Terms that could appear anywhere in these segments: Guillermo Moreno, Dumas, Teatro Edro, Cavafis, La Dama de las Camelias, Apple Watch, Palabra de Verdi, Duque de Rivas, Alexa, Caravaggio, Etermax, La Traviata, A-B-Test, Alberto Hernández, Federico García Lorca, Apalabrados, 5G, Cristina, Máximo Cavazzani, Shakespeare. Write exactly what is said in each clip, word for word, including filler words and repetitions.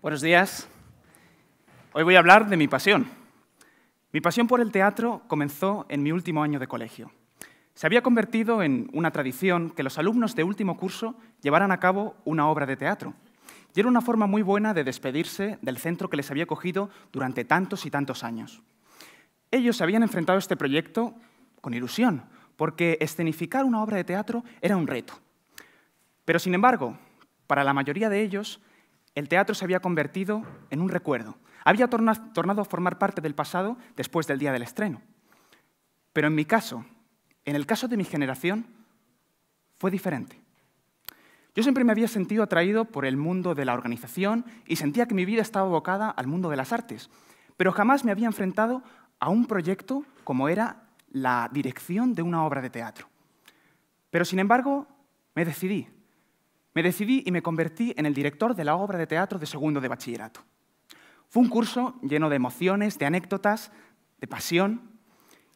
Buenos días. Hoy voy a hablar de mi pasión. Mi pasión por el teatro comenzó en mi último año de colegio. Se había convertido en una tradición que los alumnos de último curso llevaran a cabo una obra de teatro. Y era una forma muy buena de despedirse del centro que les había acogido durante tantos y tantos años. Ellos se habían enfrentado a este proyecto con ilusión, porque escenificar una obra de teatro era un reto. Pero, sin embargo, para la mayoría de ellos, el teatro se había convertido en un recuerdo. Había tornado a formar parte del pasado después del día del estreno. Pero en mi caso, en el caso de mi generación, fue diferente. Yo siempre me había sentido atraído por el mundo de la organización y sentía que mi vida estaba abocada al mundo de las artes, pero jamás me había enfrentado a un proyecto como era la dirección de una obra de teatro. Pero, sin embargo, me decidí. Me decidí y me convertí en el director de la obra de teatro de segundo de bachillerato. Fue un curso lleno de emociones, de anécdotas, de pasión.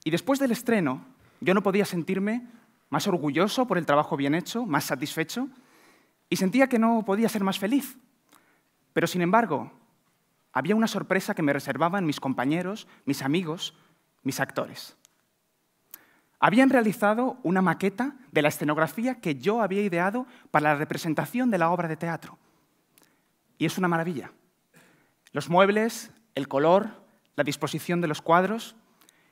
Y después del estreno, yo no podía sentirme más orgulloso por el trabajo bien hecho, más satisfecho, y sentía que no podía ser más feliz. Pero, sin embargo, había una sorpresa que me reservaban mis compañeros, mis amigos, mis actores. Habían realizado una maqueta de la escenografía que yo había ideado para la representación de la obra de teatro. Y es una maravilla. Los muebles, el color, la disposición de los cuadros...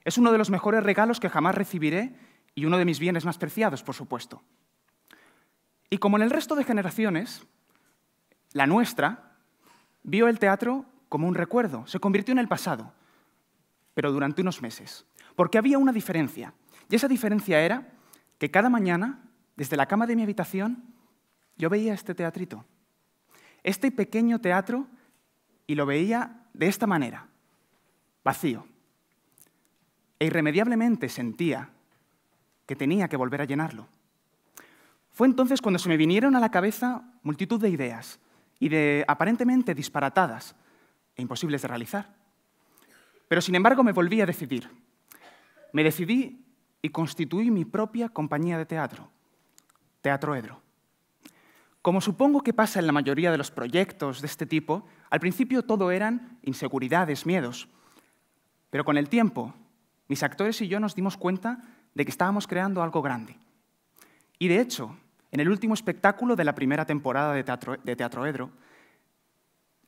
Es uno de los mejores regalos que jamás recibiré y uno de mis bienes más preciados, por supuesto. Y como en el resto de generaciones, la nuestra vio el teatro como un recuerdo. Se convirtió en el pasado, pero durante unos meses. Porque había una diferencia. Y esa diferencia era que cada mañana, desde la cama de mi habitación, yo veía este teatrito, este pequeño teatro, y lo veía de esta manera, vacío. E irremediablemente sentía que tenía que volver a llenarlo. Fue entonces cuando se me vinieron a la cabeza multitud de ideas, y de aparentemente disparatadas e imposibles de realizar. Pero, sin embargo, me volví a decidir. Me decidí y constituí mi propia compañía de teatro, Teatro Edro. Como supongo que pasa en la mayoría de los proyectos de este tipo, al principio todo eran inseguridades, miedos. Pero con el tiempo, mis actores y yo nos dimos cuenta de que estábamos creando algo grande. Y de hecho, en el último espectáculo de la primera temporada de Teatro, de Teatro Edro,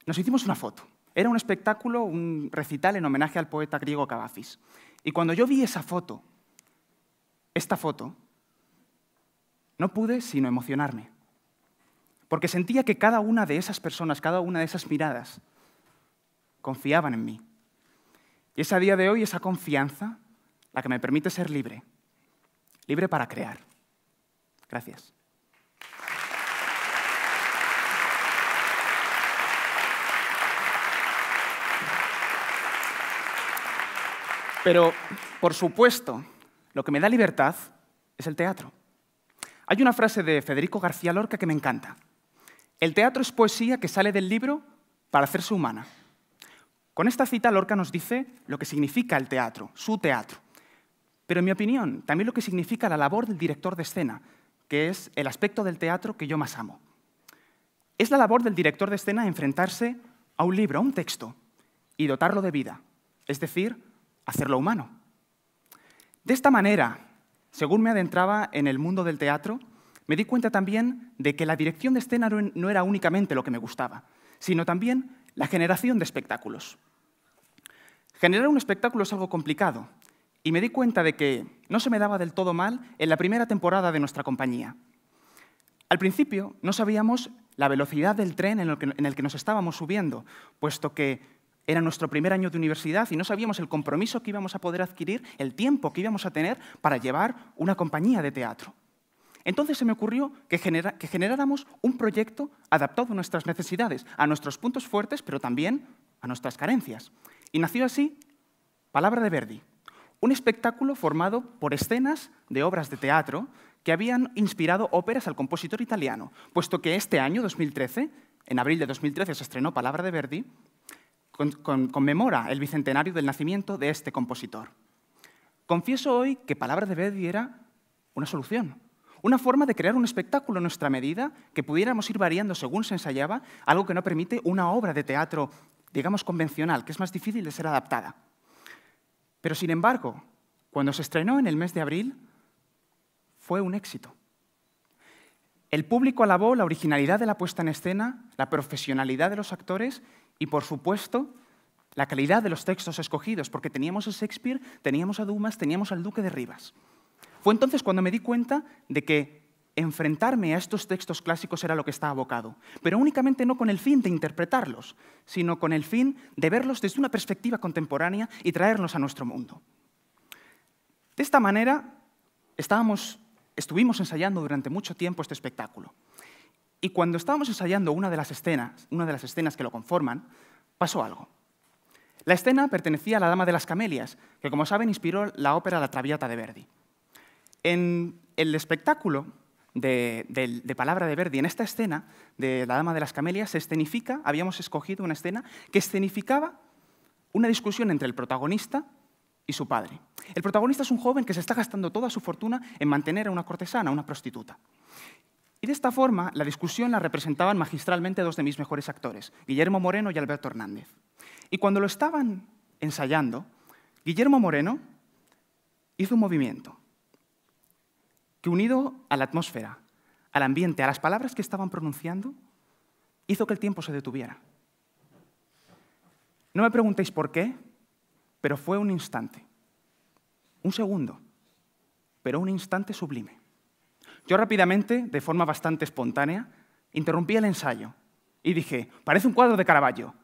nos hicimos una foto. Era un espectáculo, un recital en homenaje al poeta griego Cavafis. Y cuando yo vi esa foto, Esta foto, no pude sino emocionarme, porque sentía que cada una de esas personas, cada una de esas miradas, confiaban en mí. Y es a día de hoy esa confianza la que me permite ser libre, libre para crear. Gracias. Pero, por supuesto, lo que me da libertad es el teatro. Hay una frase de Federico García Lorca que me encanta. El teatro es poesía que sale del libro para hacerse humana. Con esta cita, Lorca nos dice lo que significa el teatro, su teatro. Pero, en mi opinión, también lo que significa la labor del director de escena, que es el aspecto del teatro que yo más amo. Es la labor del director de escena enfrentarse a un libro, a un texto, y dotarlo de vida, es decir, hacerlo humano. De esta manera, según me adentraba en el mundo del teatro, me di cuenta también de que la dirección de escena no era únicamente lo que me gustaba, sino también la generación de espectáculos. Generar un espectáculo es algo complicado, y me di cuenta de que no se me daba del todo mal en la primera temporada de nuestra compañía. Al principio no sabíamos la velocidad del tren en el que nos estábamos subiendo, puesto que era nuestro primer año de universidad y no sabíamos el compromiso que íbamos a poder adquirir, el tiempo que íbamos a tener para llevar una compañía de teatro. Entonces se me ocurrió que, genera- que generáramos un proyecto adaptado a nuestras necesidades, a nuestros puntos fuertes, pero también a nuestras carencias. Y nació así Palabra de Verdi, un espectáculo formado por escenas de obras de teatro que habían inspirado óperas al compositor italiano, puesto que este año, dos mil trece, en abril de dos mil trece se estrenó Palabra de Verdi, conmemora el bicentenario del nacimiento de este compositor. Confieso hoy que Palabra de Verdi era una solución, Una forma de crear un espectáculo en nuestra medida, que pudiéramos ir variando según se ensayaba, algo que no permite una obra de teatro, digamos, convencional, que es más difícil de ser adaptada. Pero, sin embargo, cuando se estrenó en el mes de abril, fue un éxito. El público alabó la originalidad de la puesta en escena, la profesionalidad de los actores y, por supuesto, la calidad de los textos escogidos, porque teníamos a Shakespeare, teníamos a Dumas, teníamos al Duque de Rivas. Fue entonces cuando me di cuenta de que enfrentarme a estos textos clásicos era lo que estaba abocado, pero únicamente no con el fin de interpretarlos, sino con el fin de verlos desde una perspectiva contemporánea y traerlos a nuestro mundo. De esta manera, estábamos, estuvimos ensayando durante mucho tiempo este espectáculo. Y cuando estábamos ensayando una de las escenas, una de las escenas que lo conforman, pasó algo. La escena pertenecía a La Dama de las Camelias, que, como saben, inspiró la ópera La Traviata de Verdi. En el espectáculo de, de, de Palabra de Verdi, en esta escena de La Dama de las Camelias, se escenifica, habíamos escogido una escena que escenificaba una discusión entre el protagonista y su padre. El protagonista es un joven que se está gastando toda su fortuna en mantener a una cortesana, una prostituta. Y de esta forma, la discusión la representaban magistralmente dos de mis mejores actores, Guillermo Moreno y Alberto Hernández. Y cuando lo estaban ensayando, Guillermo Moreno hizo un movimiento que, unido a la atmósfera, al ambiente, a las palabras que estaban pronunciando, hizo que el tiempo se detuviera. No me preguntéis por qué, pero fue un instante, un segundo, pero un instante sublime. Yo rápidamente, de forma bastante espontánea, interrumpí el ensayo y dije: parece un cuadro de Caravaggio.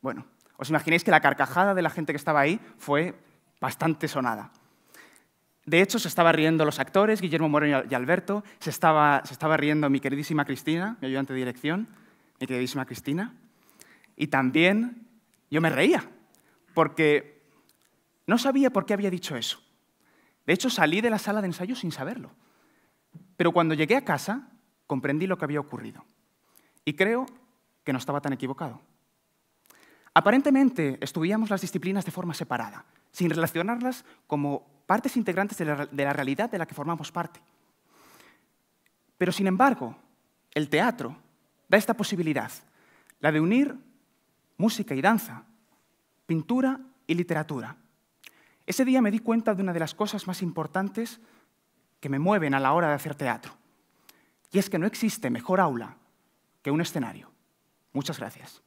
Bueno, os imagináis que la carcajada de la gente que estaba ahí fue bastante sonada. De hecho, se estaban riendo los actores, Guillermo Moreno y Alberto, se estaba, se estaba riendo mi queridísima Cristina, mi ayudante de dirección, mi queridísima Cristina, y también yo me reía, porque no sabía por qué había dicho eso. De hecho, salí de la sala de ensayo sin saberlo. Pero cuando llegué a casa, comprendí lo que había ocurrido. Y creo que no estaba tan equivocado. Aparentemente, estudiamos las disciplinas de forma separada, sin relacionarlas como partes integrantes de la, de la realidad de la que formamos parte. Pero, sin embargo, el teatro da esta posibilidad, la de unir música y danza, pintura y literatura. Ese día me di cuenta de una de las cosas más importantes que me mueven a la hora de hacer teatro. Y es que no existe mejor aula que un escenario. Muchas gracias.